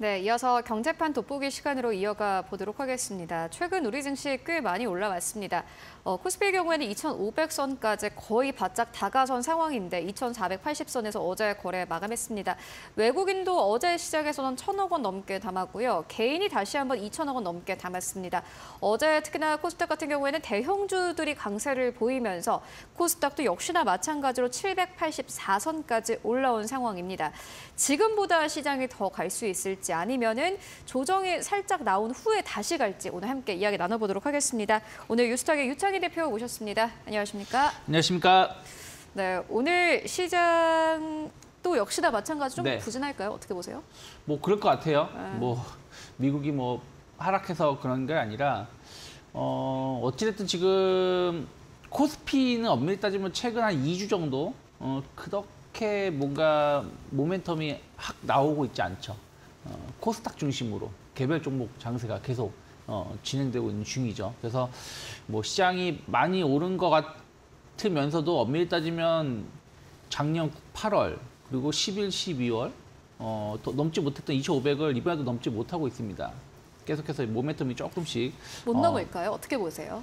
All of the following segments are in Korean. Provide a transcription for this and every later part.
네, 이어서 경제판 돋보기 시간으로 이어가 보도록 하겠습니다. 최근 우리 증시 꽤 많이 올라왔습니다. 코스피의 경우에는 2,500선까지 거의 바짝 다가선 상황인데 2,480선에서 어제 거래 마감했습니다. 외국인도 어제 시작에서는 1,000억 원 넘게 담았고요. 개인이 다시 한번 2,000억 원 넘게 담았습니다. 어제 특히나 코스닥 같은 경우에는 대형주들이 강세를 보이면서 코스닥도 역시나 마찬가지로 784선까지 올라온 상황입니다. 지금보다 시장이 더 갈 수 있을지 아니면은 조정이 살짝 나온 후에 다시 갈지 오늘 함께 이야기 나눠보도록 하겠습니다. 오늘 유스탁의 유창희 대표 모셨습니다. 안녕하십니까? 안녕하십니까? 네, 오늘 시장 또 역시나 마찬가지 좀 네. 부진할까요? 어떻게 보세요? 뭐 그럴 것 같아요. 뭐 미국이 뭐 하락해서 그런 게 아니라 어찌됐든 지금 코스피는 엄밀히 따지면 최근 한 2주 정도 그렇게 뭔가 모멘텀이 확 나오고 있지 않죠. 코스닥 중심으로 개별 종목 장세가 계속 진행되고 있는 중이죠. 그래서 뭐 시장이 많이 오른 것 같으면서도 엄밀히 따지면 작년 8월 그리고 10일, 12월 또 넘지 못했던 2,500을 이번에도 넘지 못하고 있습니다. 계속해서 모멘텀이 조금씩 못 넘을까요? 어떻게 보세요?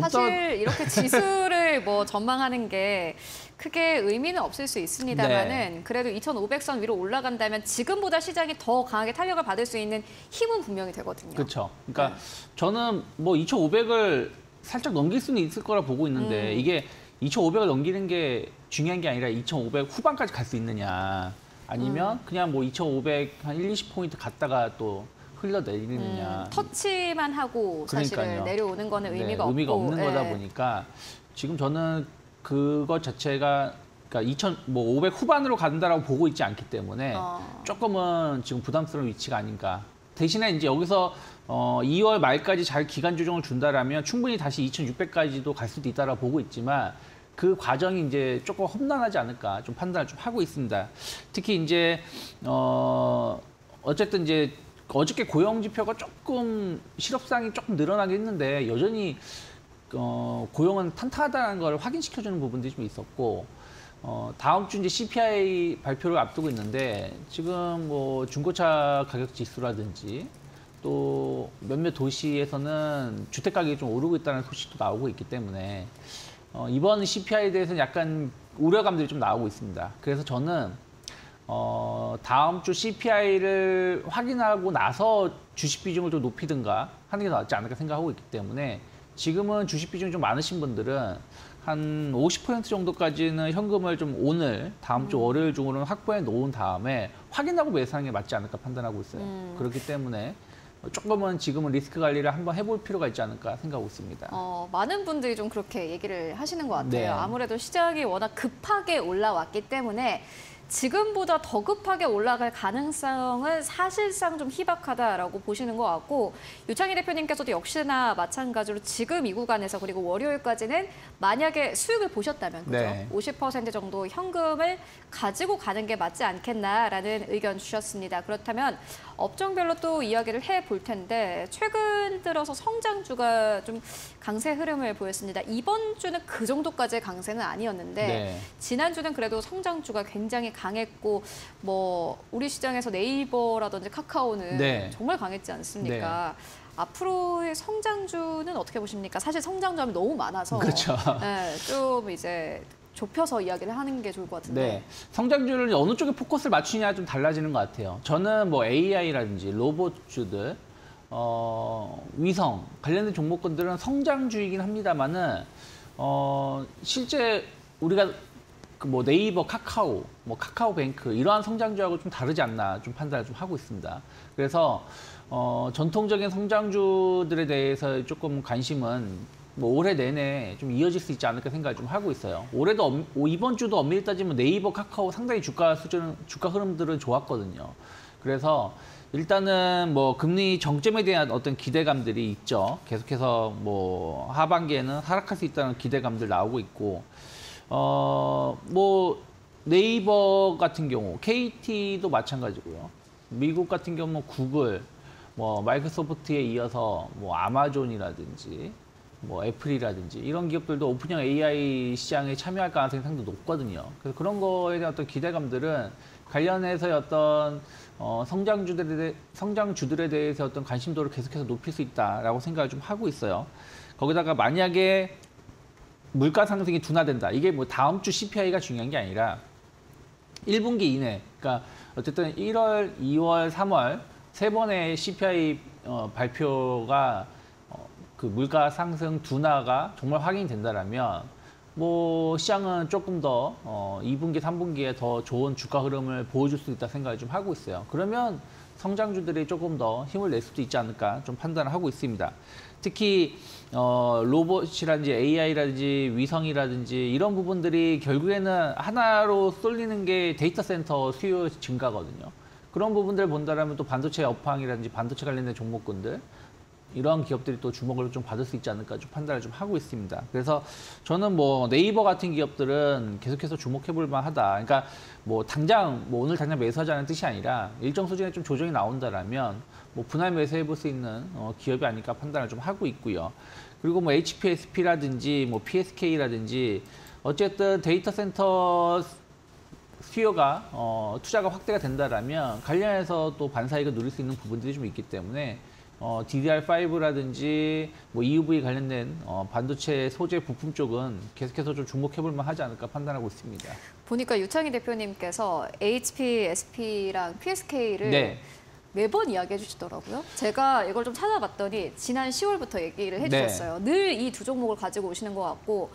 사실 이렇게 지수를 뭐 전망하는 게 크게 의미는 없을 수 있습니다만은 네. 그래도 2,500선 위로 올라간다면 지금보다 시장이 더 강하게 탄력을 받을 수 있는 힘은 분명히 되거든요. 그렇죠. 그러니까 저는 뭐 2,500을 살짝 넘길 수는 있을 거라 보고 있는데 이게 2,500을 넘기는 게 중요한 게 아니라 2,500 후반까지 갈 수 있느냐 아니면 그냥 뭐 2,500 한 1, 20포인트 갔다가 또 흘러내리느냐. 터치만 하고 사실 내려오는 거는 의미가, 네, 의미가 없는 네. 거다 보니까 지금 저는 그것 자체가 그러니까 2,500 후반으로 간다라고 보고 있지 않기 때문에 조금은 지금 부담스러운 위치가 아닌가. 대신에 이제 여기서 2월 말까지 잘 기간 조정을 준다라면 충분히 다시 2,600까지도 갈 수도 있다라고 보고 있지만 그 과정이 이제 조금 험난하지 않을까 좀 판단을 좀 하고 있습니다. 특히 이제 어쨌든 이제 어저께 고용지표가 조금 실업상이 조금 늘어나긴 했는데 여전히 고용은 탄탄하다는 걸 확인시켜주는 부분들이 좀 있었고 다음 주 이제 CPI 발표를 앞두고 있는데 지금 뭐 중고차 가격 지수라든지 또 몇몇 도시에서는 주택 가격이 좀 오르고 있다는 소식도 나오고 있기 때문에 이번 CPI에 대해서는 약간 우려감들이 좀 나오고 있습니다. 그래서 저는 다음 주 CPI를 확인하고 나서 주식 비중을 좀 높이든가 하는 게 낫지 않을까 생각하고 있기 때문에 지금은 주식 비중이 좀 많으신 분들은 한 50% 정도까지는 현금을 좀 오늘 다음 주 월요일 중으로는 확보해 놓은 다음에 확인하고 매수하는 게 맞지 않을까 판단하고 있어요. 그렇기 때문에 조금은 지금은 리스크 관리를 한번 해볼 필요가 있지 않을까 생각하고 있습니다. 많은 분들이 좀 그렇게 얘기를 하시는 것 같아요. 네. 아무래도 시장이 워낙 급하게 올라왔기 때문에 지금보다 더 급하게 올라갈 가능성은 사실상 좀 희박하다라고 보시는 것 같고 유창희 대표님께서도 역시나 마찬가지로 지금 이 구간에서 그리고 월요일까지는 만약에 수익을 보셨다면 네. 그죠? 50% 정도 현금을 가지고 가는 게 맞지 않겠나라는 의견 주셨습니다. 그렇다면 업종별로 또 이야기를 해볼 텐데 최근 들어서 성장주가 좀 강세 흐름을 보였습니다. 이번 주는 그 정도까지의 강세는 아니었는데 네. 지난주는 그래도 성장주가 굉장히 강했고 뭐 우리 시장에서 네이버라든지 카카오는 네. 정말 강했지 않습니까? 네. 앞으로의 성장주는 어떻게 보십니까? 사실 성장주 하면 너무 많아서 그렇죠. 네, 좀 이제 좁혀서 이야기를 하는 게 좋을 것 같은데. 네. 성장주를 어느 쪽에 포커스를 맞추냐 좀 달라지는 것 같아요. 저는 뭐 AI라든지 로봇주들, 위성 관련된 종목군들은 성장주이긴 합니다만은 실제 우리가 뭐 네이버, 카카오, 뭐 카카오뱅크 이러한 성장주하고 좀 다르지 않나 좀 판단을 좀 하고 있습니다. 그래서 전통적인 성장주들에 대해서 조금 관심은 뭐 올해 내내 좀 이어질 수 있지 않을까 생각을 좀 하고 있어요. 올해도 이번 주도 엄밀히 따지면 네이버, 카카오 상당히 주가 흐름들은 좋았거든요. 그래서 일단은 뭐 금리 정점에 대한 어떤 기대감들이 있죠. 계속해서 뭐 하반기에는 하락할 수 있다는 기대감들 나오고 있고 뭐 네이버 같은 경우, KT도 마찬가지고요. 미국 같은 경우 구글, 뭐 마이크로소프트에 이어서 뭐 아마존이라든지 뭐 애플이라든지 이런 기업들도 오픈형 AI 시장에 참여할 가능성이 상당히 높거든요. 그래서 그런 거에 대한 어떤 기대감들은 관련해서 어떤 성장주들에 대해서 어떤 관심도를 계속해서 높일 수 있다라고 생각을 좀 하고 있어요. 거기다가 만약에 물가 상승이 둔화된다. 이게 뭐 다음 주 CPI가 중요한 게 아니라 1분기 이내, 그러니까 어쨌든 1월, 2월, 3월 세 번의 CPI 발표가 그 물가 상승 둔화가 정말 확인된다라면 뭐 시장은 조금 더 2분기, 3분기에 더 좋은 주가 흐름을 보여줄 수 있다 생각을 좀 하고 있어요. 그러면 성장주들이 조금 더 힘을 낼 수도 있지 않을까 좀 판단을 하고 있습니다. 특히 로봇이라든지 AI라든지 위성이라든지 이런 부분들이 결국에는 하나로 쏠리는 게 데이터 센터 수요 증가거든요. 그런 부분들을 본다면 또 반도체 업황이라든지 반도체 관련된 종목군들 이러한 기업들이 또 주목을 좀 받을 수 있지 않을까 좀 판단을 좀 하고 있습니다. 그래서 저는 뭐 네이버 같은 기업들은 계속해서 주목해볼 만하다. 그러니까 뭐 당장 뭐 오늘 당장 매수하자는 뜻이 아니라 일정 수준의 좀 조정이 나온다라면 뭐 분할 매수해볼 수 있는 기업이 아닐까 판단을 좀 하고 있고요. 그리고 뭐 HPSP라든지 뭐 PSK라든지 어쨌든 데이터 센터 수요가 투자가 확대가 된다라면 관련해서 또 반사익을 누릴 수 있는 부분들이 좀 있기 때문에. DDR5라든지 뭐 EUV 관련된 반도체 소재 부품 쪽은 계속해서 좀 주목해볼 만하지 않을까 판단하고 있습니다. 보니까 유창희 대표님께서 HPSP랑 PSK를 네. 매번 이야기해 주시더라고요. 제가 이걸 좀 찾아봤더니 지난 10월부터 얘기를 해주셨어요. 네. 늘 이 두 종목을 가지고 오시는 것 같고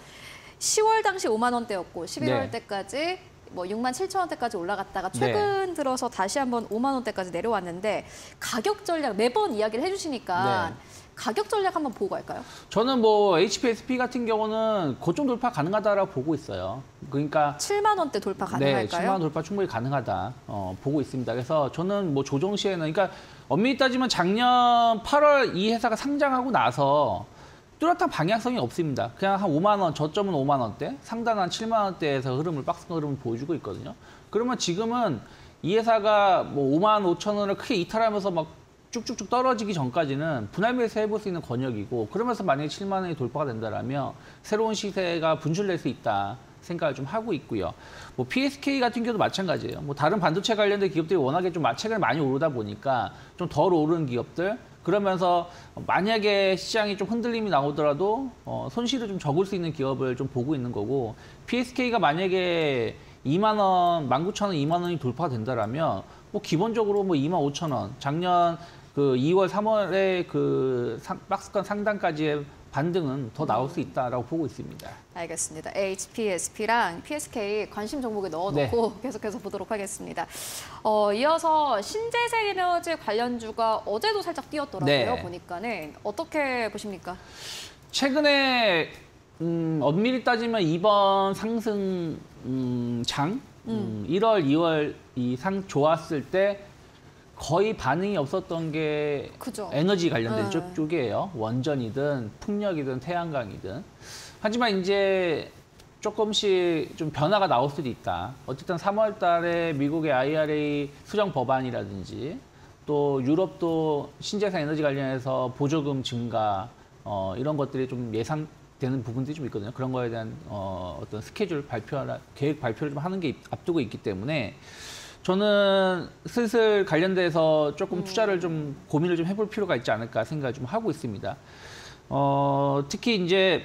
10월 당시 5만 원대였고 11월 네. 때까지 뭐 6만 7천 원대까지 올라갔다가 최근 네. 들어서 다시 한번 5만 원대까지 내려왔는데 가격 전략 매번 이야기를 해주시니까 네. 가격 전략 한번 보고 갈까요? 저는 뭐 HPSP 같은 경우는 고점 돌파 가능하다라고 보고 있어요. 그러니까 7만 원대 돌파 가능할까요? 네, 7만 원 돌파 충분히 가능하다 보고 있습니다. 그래서 저는 뭐 조정 시에는 그러니까 엄밀히 따지면 작년 8월 이 회사가 상장하고 나서 뚜렷한 방향성이 없습니다. 그냥 한 5만 원, 저점은 5만 원대, 상단 한 7만 원대에서 흐름을 박스권 흐름을 보여주고 있거든요. 그러면 지금은 이 회사가 뭐 5만 5천 원을 크게 이탈하면서 막 쭉쭉쭉 떨어지기 전까지는 분할 매수 해볼 수 있는 권역이고 그러면서 만약에 7만 원이 돌파가 된다라면 새로운 시세가 분출될 수 있다 생각을 좀 하고 있고요. 뭐 PSK 같은 경우도 마찬가지예요. 뭐 다른 반도체 관련된 기업들이 워낙에 좀 최근에 많이 오르다 보니까 좀 덜 오르는 기업들. 그러면서 만약에 시장이 좀 흔들림이 나오더라도 손실을 좀 적을 수 있는 기업을 좀 보고 있는 거고 PSK가 만약에 2만 원, 19,000원, 2만 원이 돌파된다라면 뭐 기본적으로 뭐 2만 5천 원, 작년 그 2월, 3월에 그 박스권 상단까지의 반등은 더 나올 수 있다라고 보고 있습니다. 알겠습니다. HPSP랑 PSK 관심 종목에 넣어놓고 네. 계속해서 보도록 하겠습니다. 이어서 신재생 에너지 관련주가 어제도 살짝 뛰었더라고요. 네. 보니까는 어떻게 보십니까? 최근에 엄밀히 따지면 이번 상승 장 1월, 2월 이상 좋았을 때. 거의 반응이 없었던 게 그죠. 에너지 관련된 쪽이에요. 원전이든 풍력이든 태양광이든. 하지만 이제 조금씩 좀 변화가 나올 수도 있다. 어쨌든 3월 달에 미국의 IRA 수정 법안이라든지 또 유럽도 신재생 에너지 관련해서 보조금 증가 이런 것들이 좀 예상되는 부분들이 좀 있거든요. 그런 거에 대한 어떤 스케줄 계획 발표를 좀 하는 게 앞두고 있기 때문에 저는 슬슬 관련돼서 조금 투자를 좀 고민을 좀 해볼 필요가 있지 않을까 생각을 좀 하고 있습니다. 특히 이제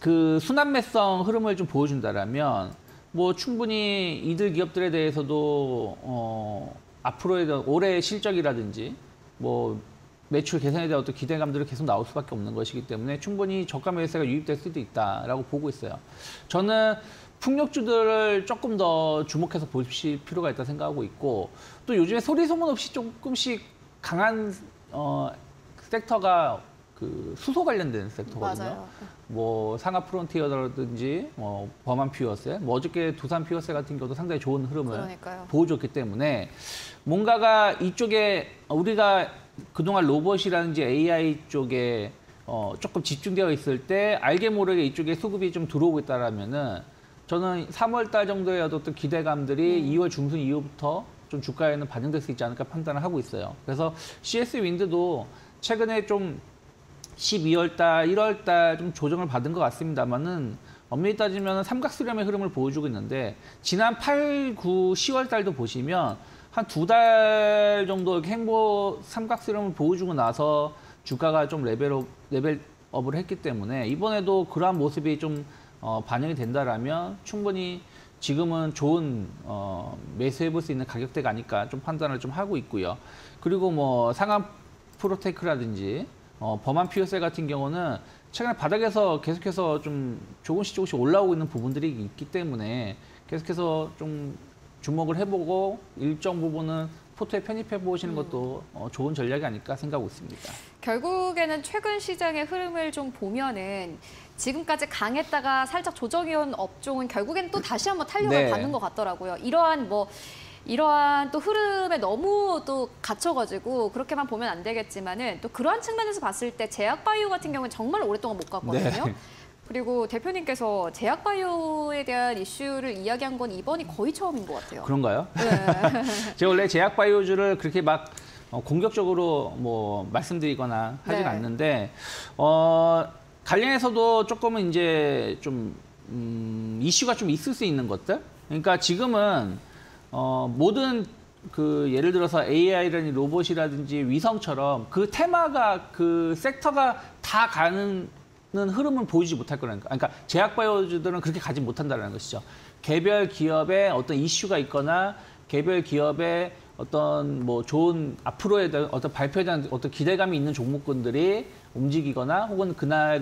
그 순환매성 흐름을 좀 보여준다라면 뭐 충분히 이들 기업들에 대해서도 앞으로에 대한 올해의 실적이라든지 뭐 매출 개선에 대한 어떤 기대감들이 계속 나올 수밖에 없는 것이기 때문에 충분히 저가 매수세가 유입될 수도 있다라고 보고 있어요. 저는 풍력주들을 조금 더 주목해서 보실 필요가 있다 생각하고 있고 또 요즘에 소리 소문 없이 조금씩 강한 섹터가 그 수소 관련된 섹터거든요. 맞아요. 뭐 상하 프론티어라든지 범한퓨어셀, 뭐 어저께 두산퓨어셀 같은 경우도 상당히 좋은 흐름을 그러니까요. 보여줬기 때문에 뭔가가 이쪽에 우리가 그동안 로봇이라든지 AI 쪽에 조금 집중되어 있을 때 알게 모르게 이쪽에 수급이 좀 들어오고 있다라면은 저는 3월 달 정도의 어떤 기대감들이 2월 중순 이후부터 좀 주가에는 반영될 수 있지 않을까 판단을 하고 있어요. 그래서 CS 윈드도 최근에 좀 12월 달, 1월 달 좀 조정을 받은 것 같습니다만은 엄밀히 따지면 삼각수렴의 흐름을 보여주고 있는데 지난 8, 9, 10월 달도 보시면 한 두 달 정도 행보 삼각수렴을 보여주고 나서 주가가 좀 레벨업을 했기 때문에 이번에도 그러한 모습이 좀 반영이 된다라면 충분히 지금은 좋은 매수해볼 수 있는 가격대가 아닐까 좀 판단을 좀 하고 있고요. 그리고 뭐 상암 프로테크라든지 범한퓨어셀 같은 경우는 최근에 바닥에서 계속해서 좀 조금씩 올라오고 있는 부분들이 있기 때문에 계속해서 좀 주목을 해보고 일정 부분은 포트에 편입해보시는 것도 좋은 전략이 아닐까 생각하고 있습니다. 결국에는 최근 시장의 흐름을 좀 보면은 지금까지 강했다가 살짝 조정이온 업종은 결국엔 또 다시 한번 탄력을 받는 것 같더라고요. 이러한 또 흐름에 너무 또 갇혀가지고 그렇게만 보면 안 되겠지만은 또 그러한 측면에서 봤을 때 제약바이오 같은 경우는 정말 오랫동안 못 갔거든요. 네. 그리고 대표님께서 제약바이오에 대한 이슈를 이야기한 건 이번이 거의 처음인 것 같아요. 그런가요? 네. 제가 원래 제약바이오주를 그렇게 막 공격적으로 뭐 말씀드리거나 하진 않는데 관련해서도 조금은 이제 좀 이슈가 좀 있을 수 있는 것들. 그러니까 지금은 모든 그 예를 들어서 AI라든지 로봇이라든지 위성처럼 그 테마가 그 섹터가 다 가는 흐름을 보이지 못할 거라는 거. 그러니까 제약바이오주들은 그렇게 가지 못한다는 것이죠. 개별 기업의 어떤 이슈가 있거나 개별 기업의 어떤 뭐 좋은 앞으로에 대한 어떤 발표에 대한 어떤 기대감이 있는 종목군들이 움직이거나 혹은 그날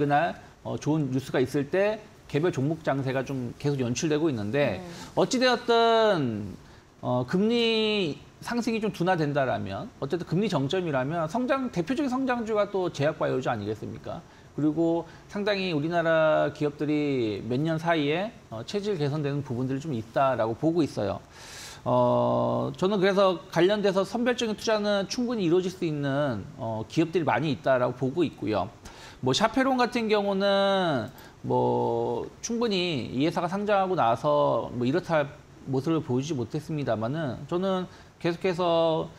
좋은 뉴스가 있을 때 개별 종목 장세가 좀 계속 연출되고 있는데 어찌되었든 금리 상승이 좀 둔화된다라면 어쨌든 금리 정점이라면 대표적인 성장주가 또 제약바이오주 아니겠습니까? 그리고 상당히 우리나라 기업들이 몇 년 사이에 체질 개선되는 부분들이 좀 있다라고 보고 있어요. 저는 그래서 관련돼서 선별적인 투자는 충분히 이루어질 수 있는 기업들이 많이 있다라고 보고 있고요. 뭐 샤페론 같은 경우는 뭐 충분히 이 회사가 상장하고 나서 뭐 이렇다 할 모습을 보이지 못했습니다만은 저는 계속해서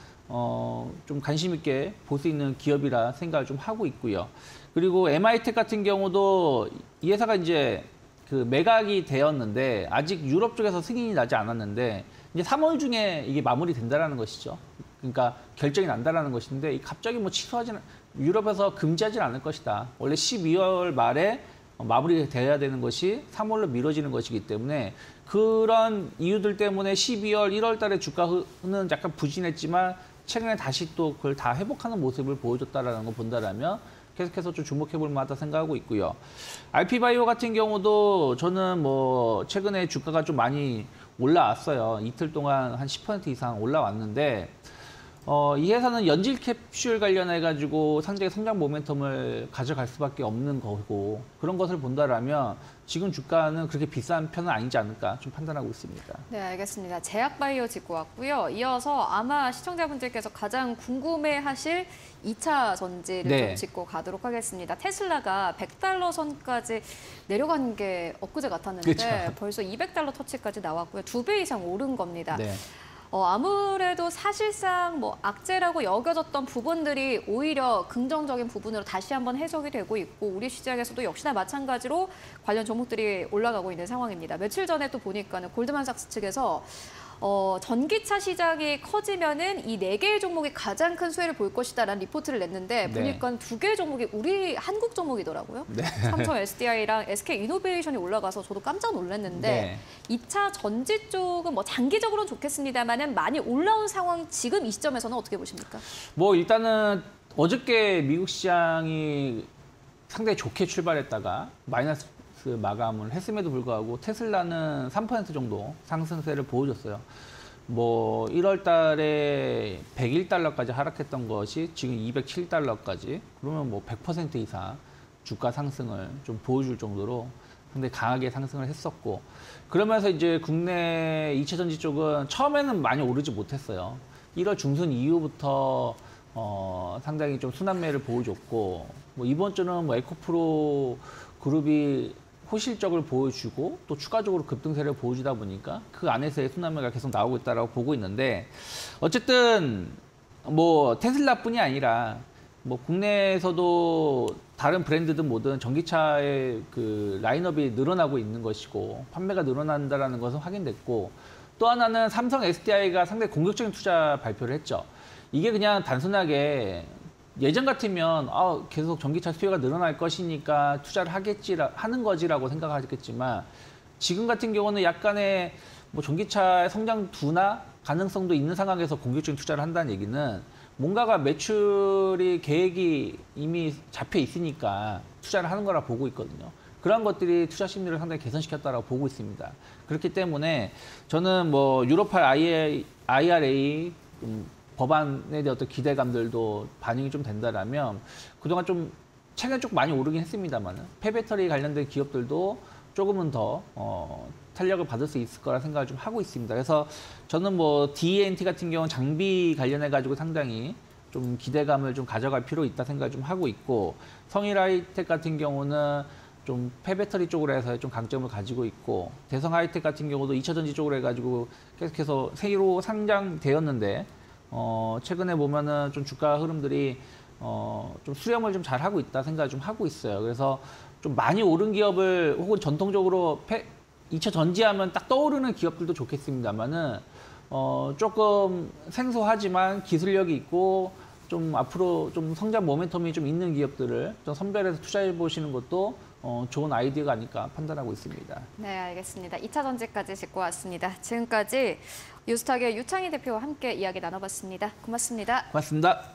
좀 관심 있게 볼 수 있는 기업이라 생각을 좀 하고 있고요. 그리고 MIT 같은 경우도 이 회사가 이제 그 매각이 되었는데 아직 유럽 쪽에서 승인이 나지 않았는데 이제 3월 중에 이게 마무리된다라는 것이죠. 그러니까 결정이 난다라는 것인데 갑자기 뭐 취소하지는 유럽에서 금지하지는 않을 것이다. 원래 12월 말에 마무리돼야 되는 것이 3월로 미뤄지는 것이기 때문에 그런 이유들 때문에 12월, 1월 달에 주가는 약간 부진했지만 최근에 다시 또 그걸 다 회복하는 모습을 보여줬다라는 걸 본다라면 계속해서 좀 주목해볼 만하다 생각하고 있고요. RP바이오 같은 경우도 저는 뭐 최근에 주가가 좀 많이 올라왔어요. 이틀 동안 한 10% 이상 올라왔는데 이 회사는 연질 캡슐 관련해가지고 상당히 성장 모멘텀을 가져갈 수밖에 없는 거고 그런 것을 본다라면 지금 주가는 그렇게 비싼 편은 아니지 않을까 좀 판단하고 있습니다. 네, 알겠습니다. 제약바이오 짚고 왔고요. 이어서 아마 시청자분들께서 가장 궁금해하실 2차 전지를 좀 짚고 가도록 하겠습니다. 테슬라가 100달러 선까지 내려간 게 엊그제 같았는데 그쵸? 벌써 200달러 터치까지 나왔고요. 2배 이상 오른 겁니다. 네. 아무래도 사실상 뭐 악재라고 여겨졌던 부분들이 오히려 긍정적인 부분으로 다시 한번 해석이 되고 있고 우리 시장에서도 역시나 마찬가지로 관련 종목들이 올라가고 있는 상황입니다. 며칠 전에 또 보니까는 골드만삭스 측에서 전기차 시장이 커지면은 이 4개의 종목이 가장 큰 수혜를 볼 것이다라는 리포트를 냈는데 보니까 2개의 종목이 우리 한국 종목이더라고요. 삼성 SDI랑 SK 이노베이션이 올라가서 저도 깜짝 놀랐는데 2차 전지 쪽은 뭐 장기적으로는 좋겠습니다만은 많이 올라온 상황 지금 이 시점에서는 어떻게 보십니까? 뭐 일단은 어저께 미국 시장이 상당히 좋게 출발했다가 마이너스 마감을 했음에도 불구하고 테슬라는 3% 정도 상승세를 보여줬어요. 뭐 1월 달에 101달러까지 하락했던 것이 지금 207달러까지 그러면 뭐 100% 이상 주가 상승을 좀 보여줄 정도로 근데 강하게 상승을 했었고 그러면서 이제 국내 2차 전지 쪽은 처음에는 많이 오르지 못했어요. 1월 중순 이후부터 상당히 좀 순환매를 보여줬고 뭐 이번 주는 뭐 에코프로 그룹이 호실적을 보여주고 또 추가적으로 급등세를 보여주다 보니까 그 안에서의 순환매가 계속 나오고 있다고 보고 있는데 어쨌든 뭐 테슬라뿐이 아니라 뭐 국내에서도 다른 브랜드든 뭐든 전기차의 그 라인업이 늘어나고 있는 것이고 판매가 늘어난다는 것은 확인됐고, 또 하나는 삼성 SDI가 상당히 공격적인 투자 발표를 했죠. 이게 그냥 단순하게 예전 같으면 계속 전기차 수요가 늘어날 것이니까 투자를 하는 거지라고 생각하겠지만, 지금 같은 경우는 약간의 뭐 전기차의 성장 둔화 가능성도 있는 상황에서 공격적인 투자를 한다는 얘기는 뭔가가 매출이 계획이 이미 잡혀 있으니까 투자를 하는 거라 보고 있거든요. 그런 것들이 투자 심리를 상당히 개선시켰다라고 보고 있습니다. 그렇기 때문에 저는 뭐 유럽발 IRA 법안에 대한 어떤 기대감들도 반영이 좀 된다라면, 그동안 좀 최근에 좀 많이 오르긴 했습니다만 폐배터리 관련된 기업들도 조금은 더 탄력을 받을 수 있을 거라 생각을 좀 하고 있습니다. 그래서 저는 뭐 DNT 같은 경우는 장비 관련해 가지고 상당히 좀 기대감을 좀 가져갈 필요 있다 생각을 좀 하고 있고, 성일하이텍 같은 경우는 좀 폐배터리 쪽으로 해서 좀 강점을 가지고 있고, 대성하이텍 같은 경우도 2차전지 쪽으로 해가지고 계속해서 새로 상장되었는데 최근에 보면은 좀 주가 흐름들이 좀 수렴을 좀 잘 하고 있다 생각을 좀 하고 있어요. 그래서 좀 많이 오른 기업을, 혹은 전통적으로 2차 전지하면 딱 떠오르는 기업들도 좋겠습니다만은 조금 생소하지만 기술력이 있고 좀 앞으로 좀 성장 모멘텀이 좀 있는 기업들을 좀 선별해서 투자해 보시는 것도 좋은 아이디어가 아닐까 판단하고 있습니다. 네, 알겠습니다. 2차 전지까지 짚고 왔습니다. 지금까지 뉴스탁의 유창희 대표와 함께 이야기 나눠봤습니다. 고맙습니다. 고맙습니다.